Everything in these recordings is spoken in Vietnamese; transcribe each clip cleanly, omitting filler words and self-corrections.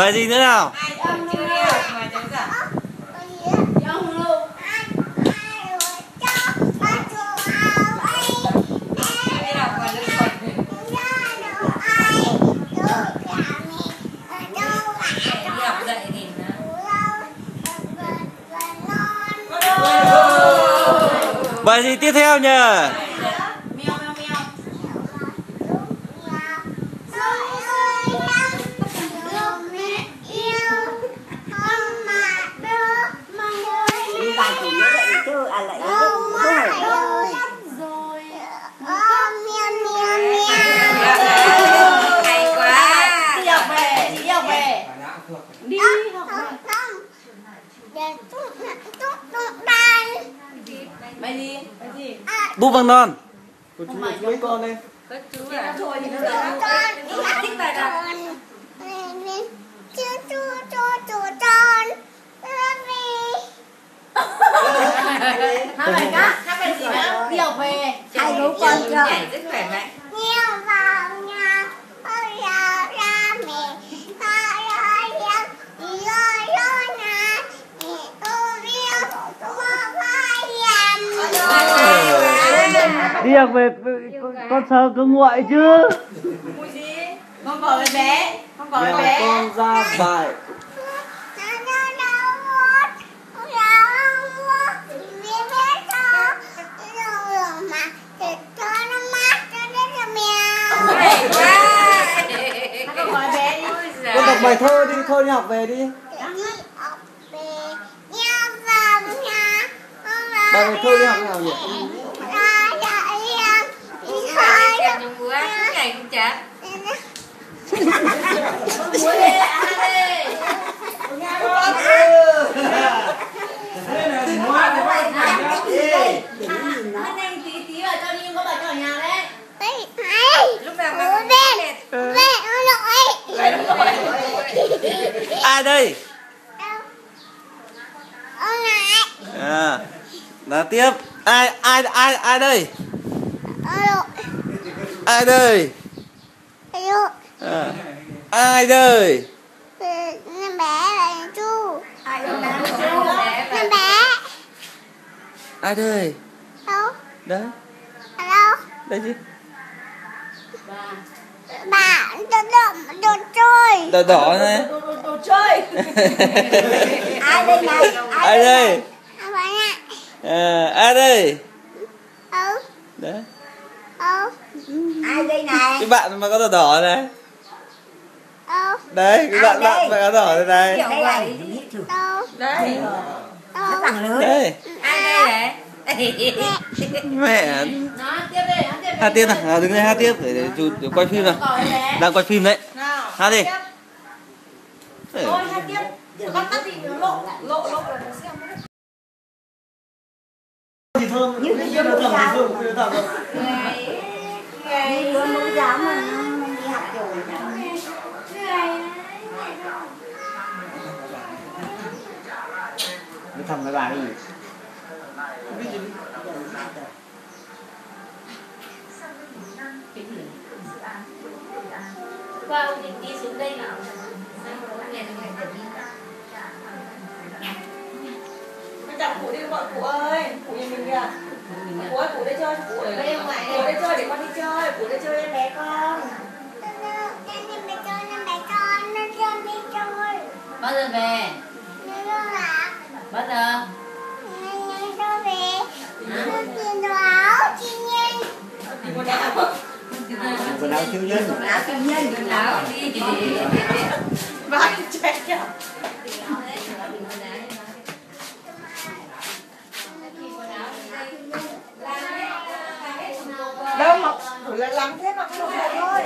Bài gì nữa nào? Bài gì tiếp theo nhờ? Búp Băng Non. Cô chú ơi, mấy con lên. Các chú là thôi thì nó là thích bài đọc. Chú con. Nó bài cá, nó bài gì nữa? Đi học về. Hai đứa con chơi. Rất khỏe mạnh. Nhiều vào nhà. Ôi ra ra mẹ. Hai ơi em. Đi ơi ơi nha. Mẹ tôi yêu. Tôi đi học về con sờ cứ nguội chứ. Mùi gì? Con bỏ cái bé. Con bỏ cái bé. Con ra bài. Con đọc bài thơ đi, thôi đi học về đi. Bài thơ đi học nào nhỉ? Ai đây? À, là tiếp. Ai đây? Ai đây? À, ai đây? Con bé là chú. Ai đây? Con bé. Ai đây? Đâu? Đấy. Đâu? Đây chứ. Bà đồ chơi. Đồ đỏ này. Đồ chơi. Ai đây này? Ai đây? Ai đây? Ừ. Đấy. Ừ. Ai đây này? Cái bạn mà có đồ đỏ này. Ừ. Đấy, cái bạn mà có đỏ này này. Đây này. Đấy. Đấy. Ai đây này? Mẹ. Hát tiếp nào, đứng đây hát tiếp để chú quay phim nào. Đang quay phim đấy. Hát đi. Thôi hát tiếp. Con tắt thì lộ là nó xem đấy. Thì thơm, như cái thơm thì thơm. Ngày con mẫu giáo mà đi học rồi. Nó thầm cái bài cái gì? Qua ông đi xuống đây nào. Mình chặn cụ đi gọi cụ ơi. Cụ nhìn mình kìa. Cụ ơi cụ đây chơi. Cụ ở đây chơi để con đi chơi. Cụ đây chơi em bé con. Bao giờ về? Bao giờ? Quần áo thiếu nhân. Quần áo thiếu nhân. Quần áo đi đi. Vãi chết nhở. Đâu Ngọc lại lắm thế mà không được thôi.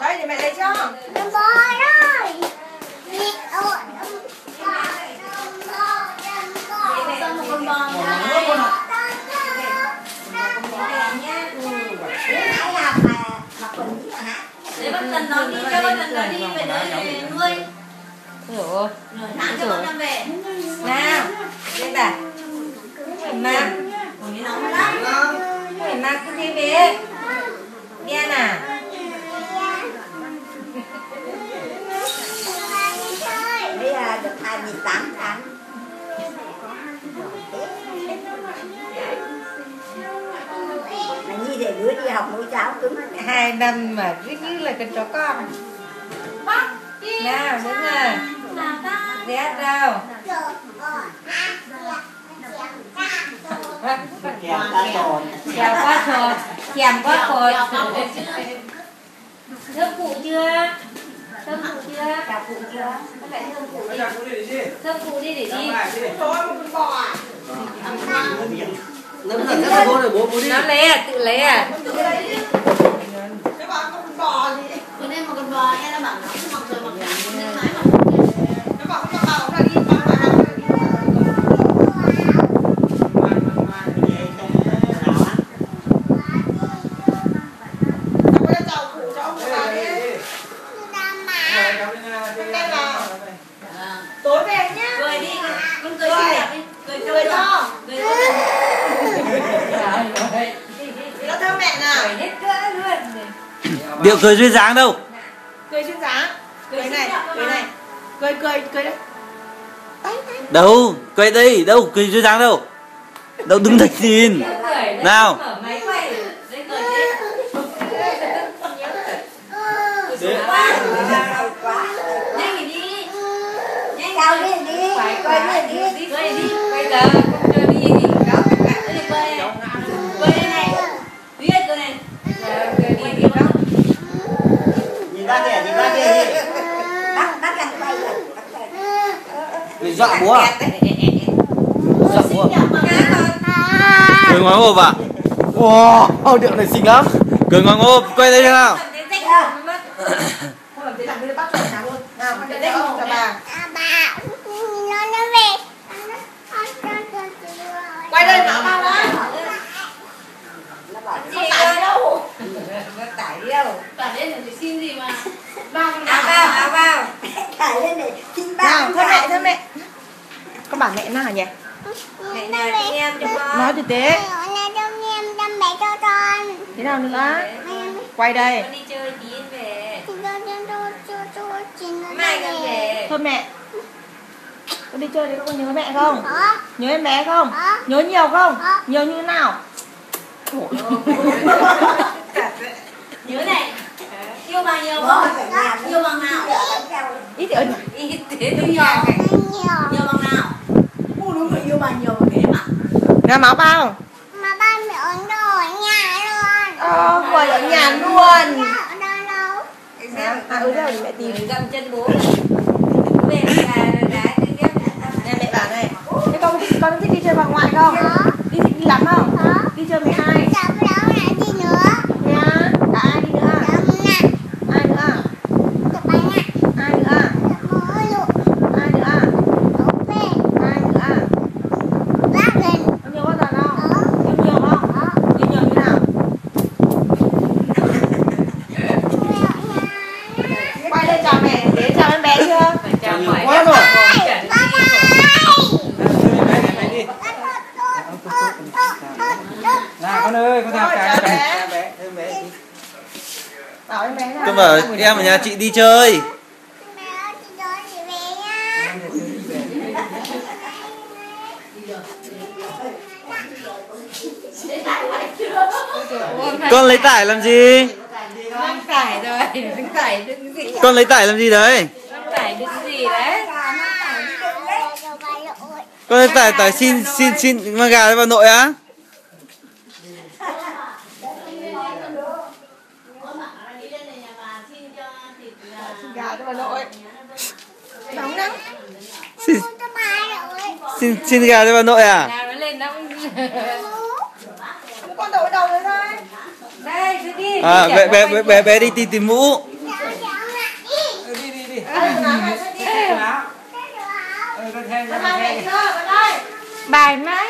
Đây để mẹ lấy cho. Con bò đây. Nhị ổn. Con bò. Con bò. Để bắt Tần nó đi, cho bắt Tần nó đi về nơi nuôi. Ủa? Nặng cho con về. Nào, đây bà. Phải mặc. Ủa như nóng lắm. Phải mặc cái thế bé. Nghe nè. về dưới đi học nuôi cháu cứng 2 năm mà rất như là cái chó con. Nào đúng rồi. Rét đâu. Chèm quá cột. Chèm quá cột. Chèm quá cột. Thơm cụ chưa? Thơm cụ chưa? Cả cụ chưa? Các bạn thơm cụ đi. Thơm cụ đi để đi. Nó là bố rồi, bố đi. Nó lấy à, tự lấy à. Cái bà có con bò gì? Bữa nay mà con bò nghe nó bảo nó cứ mặc rồi mặc cả. Nó bảo con bò nó đi mặc mà nó đi. Cháu có cháu cụ cháu cụ bà đi. Con đây là tối về nhá. Cười đi, con cười xinh đẹp đi. Cười to. Cười to. Điệu cười duyên dáng đâu? Cười duyên dáng. Cười này, cười này. Cười đấy. Đâu, cười đây, đâu, cười duyên dáng đâu? Đâu đứng thật nhìn. Nào. Nhanh đi. Nhanh nào đi. Phải quay đi, quay đi. Quay giờ. Dọa bố à? Dọa bố à? Cười ngoái ngộp à? Wow, điệu này xinh lắm. Cười ngoái ngộp, quay đây nào. Quay đây nào bà đó. Nó tải đi đâu. Nó tải đi đâu. Tải lên thì xin gì mà. Áo vào. Tải lên để xin ba. Thôi mẹ, thôi mẹ. Con bảo mẹ nào nhỉ? Mẹ nào cho em cho con. Nói thì thế. Mẹ nào cho em cho mẹ cho con. Thế nào nữa? Quay đây. Con đi chơi tí về. Mai con về. Thôi mẹ. Con đi chơi thì con nhớ mẹ không? Nhớ em bé không? Nhớ nhiều không? Nhớ như thế nào? Nhớ này. Yêu bằng nhiều không? Yêu bằng nào? Ít thế. Ít thế thôi nhiều. Nhiều bằng nào? Đúng rồi, yêu bà nhiều bằng thế mà. Ra máu bao? Mà ba mẹ ấn đồ ở nhà luôn. Ngồi ở nhà luôn. Ở đâu đâu? À đâu thì mẹ tìm. Gầm chân bố. Mẹ đá đi tiếp. Nè mẹ bảo này. Thế con thích đi chơi bà ngoại không? Đi thích đi lắm không? Đi chơi với ai? Tôi bảo em ở nhà chị đi chơi. Con lấy tải làm gì? Tải rồi. Con lấy tải làm gì đấy? Tải đựng gì đấy? Con lấy tải xin mang gà vào nội á? Nóng lắm. Xin gà cho bà nội à? Nó lên nó con đội đầu rồi thôi. Đây, cứ đi. À, bé đi tìm mũ. Đi. Bài máy.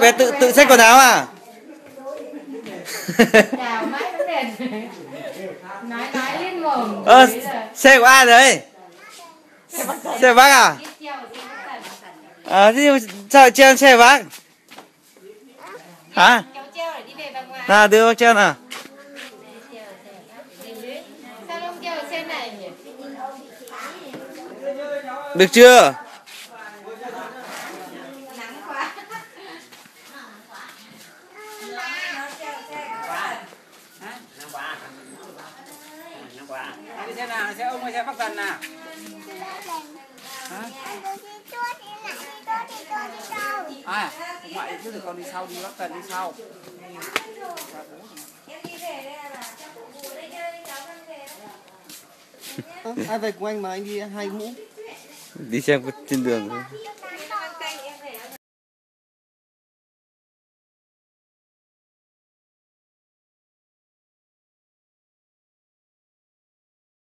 Bé tự xách quần áo à? Nói lên mồm. Xe của ai đấy? Xe bác à? Thế sao lại treo xe bác? Hả? Nào đưa bác treo nào. Sao không treo xe này nhỉ? Được chưa? Nắng quá. quả. Quả. Thế thế nào sẽ ông sẽ bắc dần nào? Hả? À, ngoại chứ được con đi sau, đi bắc dần đi sau. Ai về cùng anh mà anh đi hai mũ. Đi xem trên đường thôi.